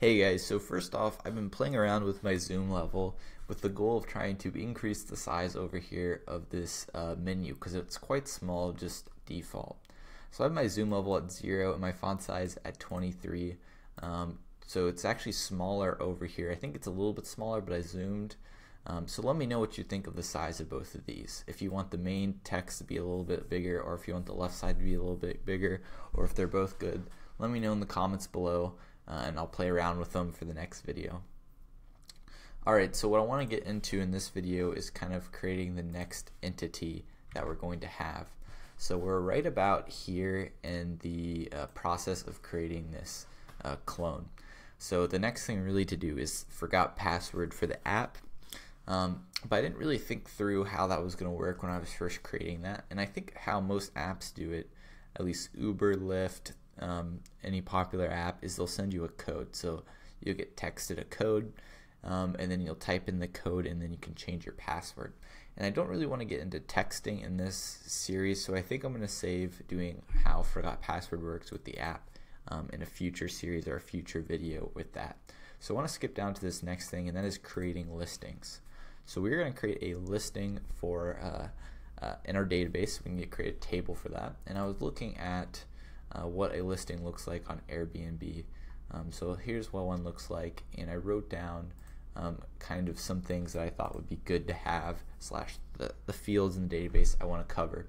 Hey guys, so first off, I've been playing around with my zoom level with the goal of trying to increase the size over here of this menu because it's quite small, just default. So I have my zoom level at 0 and my font size at 23. So it's actually smaller over here. I think it's a little bit smaller, but I zoomed. So let me know what you think of the size of both of these. If you want the main text to be a little bit bigger, or if you want the left side to be a little bit bigger, or if they're both good, let me know in the comments below. And I'll play around with them for the next video. Alright, so what I want to get into in this video is kind of creating the next entity that we're going to have. So we're right about here in the process of creating this clone. So the next thing really to do is forgot password for the app. But I didn't really think through how that was going to work when I was first creating that. And I think how most apps do it, at least Uber, Lyft, any popular app, is they'll send you a code. So you'll get texted a code and then you'll type in the code and then you can change your password. And I don't really want to get into texting in this series, so I think I'm going to save doing how forgot password works with the app in a future series or a future video with that. So I want to skip down to this next thing, and that is creating listings. So we're going to create a listing for in our database. We need to create a table for that, and I was looking at what a listing looks like on Airbnb. So here's what one looks like, and I wrote down kind of some things that I thought would be good to have slash the fields in the database I want to cover.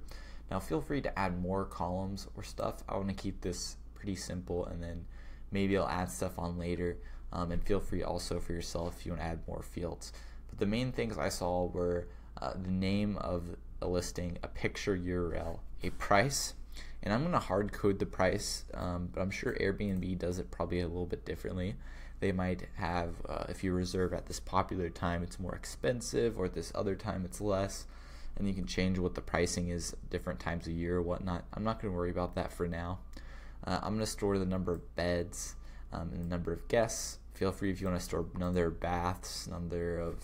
Now feel free to add more columns or stuff. I want to keep this pretty simple, and then maybe I'll add stuff on later, and feel free also for yourself if you want to add more fields. But the main things I saw were the name of a listing, a picture URL, a price. And I'm going to hard code the price, but I'm sure Airbnb does it probably a little bit differently. They might have, if you reserve at this popular time, it's more expensive, or at this other time, it's less. And you can change what the pricing is different times a year or whatnot. I'm not going to worry about that for now. I'm going to store the number of beds and the number of guests. Feel free if you want to store number of baths, number of,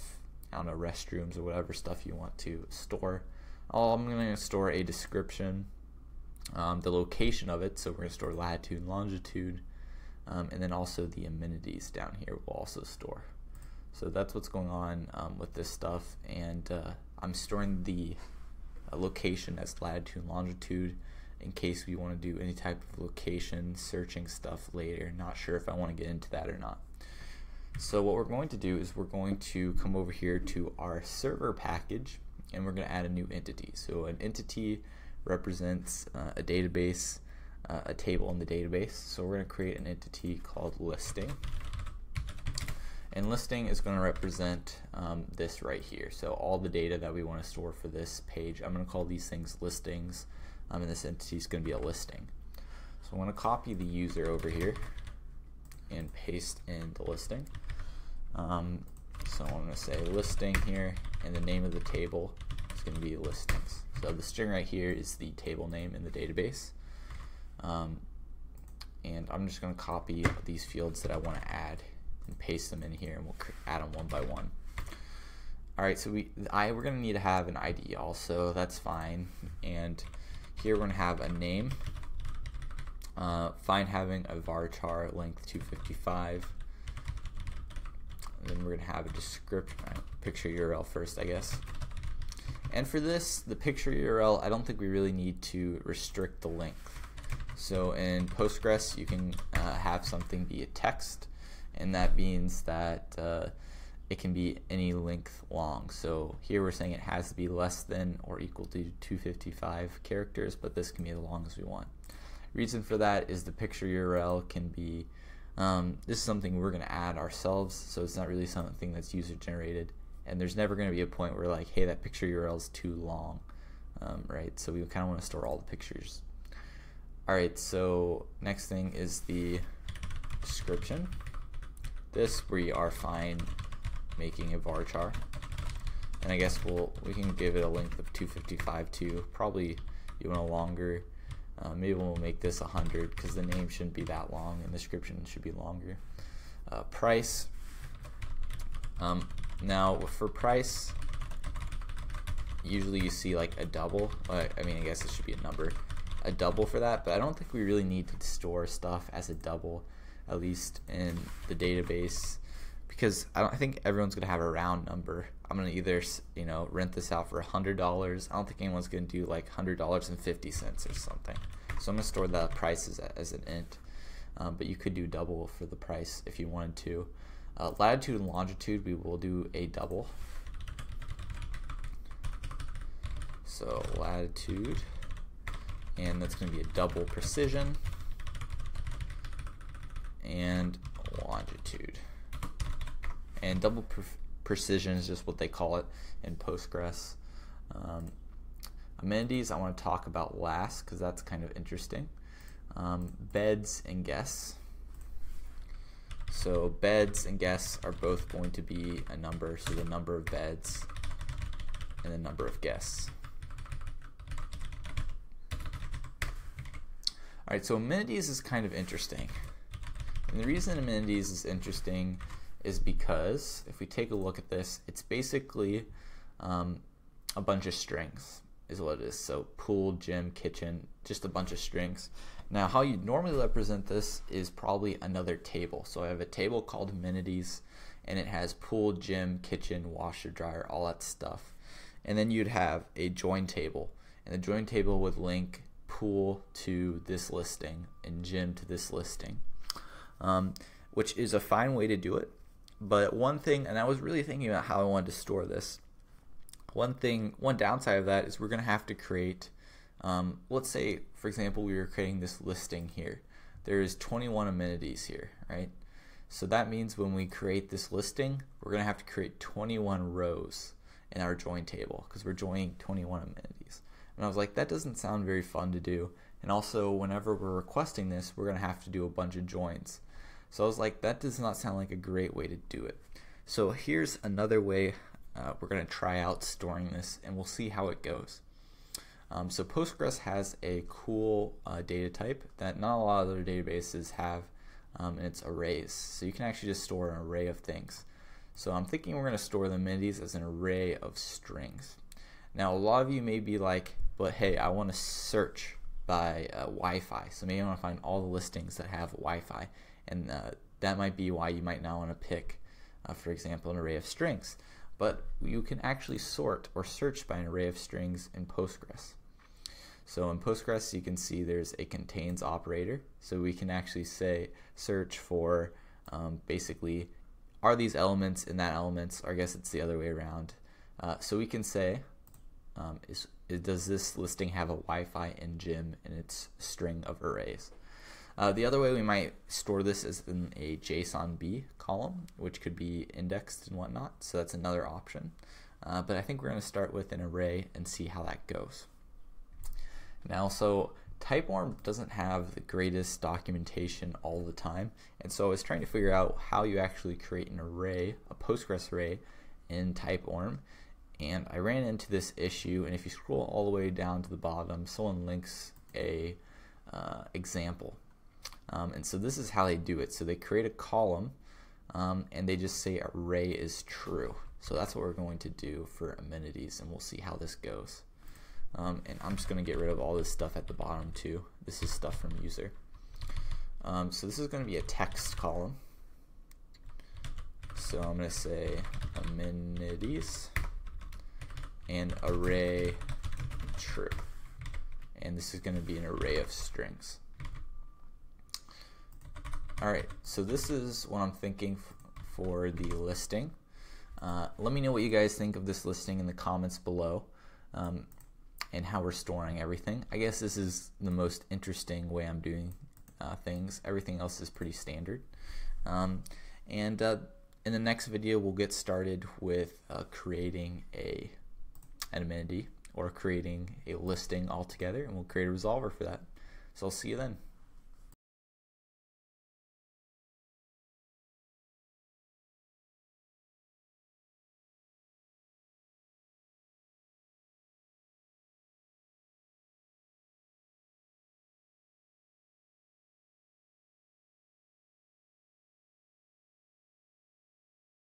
I don't know, restrooms or whatever stuff you want to store. I'm going to store a description. The location of it, so we're going to store latitude and longitude, and then also the amenities down here we'll also store. So that's what's going on with this stuff, and I'm storing the location as latitude and longitude in case we want to do any type of location searching stuff later. Not sure if I want to get into that or not. So what we're going to do is we're going to come over here to our server package, and we're going to add a new entity. So an entity represents a database, a table in the database. So we're going to create an entity called listing, and listing is going to represent this right here. So all the data that we want to store for this page, I'm going to call these things listings, and this entity is going to be a listing. So I'm going to copy the user over here and paste in the listing. So I'm going to say listing here, and the name of the table is going to be listings. So the string right here is the table name in the database, and I'm just going to copy these fields that I want to add and paste them in here, and we'll add them one by one. Alright, so we're going to need to have an ID also, that's fine, and here we're going to have a name, fine having a varchar length 255, and then we're going to have a description, picture URL first I guess. And for this, the picture URL, I don't think we really need to restrict the length. So in Postgres, you can have something be a text, and that means that it can be any length long. So here we're saying it has to be less than or equal to 255 characters, but this can be as long as we want. Reason for that is the picture URL can be, this is something we're going to add ourselves, so it's not really something that's user generated. And there's never going to be a point where like, hey, that picture URL is too long, right? So we kind of want to store all the pictures. All right, so next thing is the description. This we are fine making a varchar, and I guess we can give it a length of 255 too. Probably you want a longer. Maybe we'll make this 100 because the name shouldn't be that long and the description should be longer. Price. Now for price, usually you see like a double, I mean I guess it should be a number, a double for that, but I don't think we really need to store stuff as a double. at least in the database, because I think everyone's gonna have a round number. I'm gonna either rent this out for $100. I don't think anyone's gonna do like $100.50 or something. So I'm gonna store the prices as an int, but you could do double for the price if you wanted to. Latitude and longitude, we will do a double. So latitude, and that's going to be a double precision, and longitude. And double precision is just what they call it in Postgres. Amenities, I want to talk about last because that's kind of interesting. Beds and guests. So beds and guests are both going to be a number, so the number of beds and the number of guests. All right, so amenities is kind of interesting. And the reason amenities is interesting is because if we take a look at this, it's basically a bunch of strings is what it is. So pool, gym, kitchen, just a bunch of strings. Now, how you'd normally represent this is probably another table. So I have a table called amenities, and it has pool, gym, kitchen, washer, dryer, all that stuff. And then you'd have a join table, and the join table would link pool to this listing and gym to this listing, which is a fine way to do it. But one thing, and I was really thinking about how I wanted to store this, one downside of that is we're going to have to create, let's say for example we were creating this listing here. There is 21 amenities here, right? So that means when we create this listing, we're going to have to create 21 rows in our join table because we're joining 21 amenities. And I was like, that doesn't sound very fun to do. And also, whenever we're requesting this, we're going to have to do a bunch of joins. So I was like, that does not sound like a great way to do it. So here's another way we're going to try out storing this, and we'll see how it goes. So Postgres has a cool data type that not a lot of other databases have, and it's arrays. So you can actually just store an array of things. So I'm thinking we're going to store the amenities as an array of strings. Now, a lot of you may be like, but hey, I want to search by Wi-Fi. So maybe I want to find all the listings that have Wi-Fi. And that might be why you might not want to pick, for example, an array of strings. But you can actually sort or search by an array of strings in Postgres. So in Postgres, you can see there's a contains operator. So we can actually say search for basically, are these elements in that elements? Or I guess it's the other way around. So we can say, does this listing have a Wi-Fi and gym in its string of arrays? The other way we might store this is in a JSONB column, which could be indexed and whatnot, so that's another option. But I think we're going to start with an array and see how that goes. Now, so TypeORM doesn't have the greatest documentation all the time, and so I was trying to figure out how you actually create an array, a Postgres array, in TypeORM. And I ran into this issue, and if you scroll all the way down to the bottom, someone links a example. And so this is how they do it. So they create a column, and they just say array is true. So that's what we're going to do for amenities, and we'll see how this goes. And I'm just going to get rid of all this stuff at the bottom too. This is stuff from user. So this is going to be a text column. So I'm going to say amenities and array true, and this is going to be an array of strings. Alright, so this is what I'm thinking for the listing. Let me know what you guys think of this listing in the comments below, and how we're storing everything. I guess this is the most interesting way I'm doing things. Everything else is pretty standard. In the next video we'll get started with creating an amenity, or creating a listing altogether, and we'll create a resolver for that. So I'll see you then.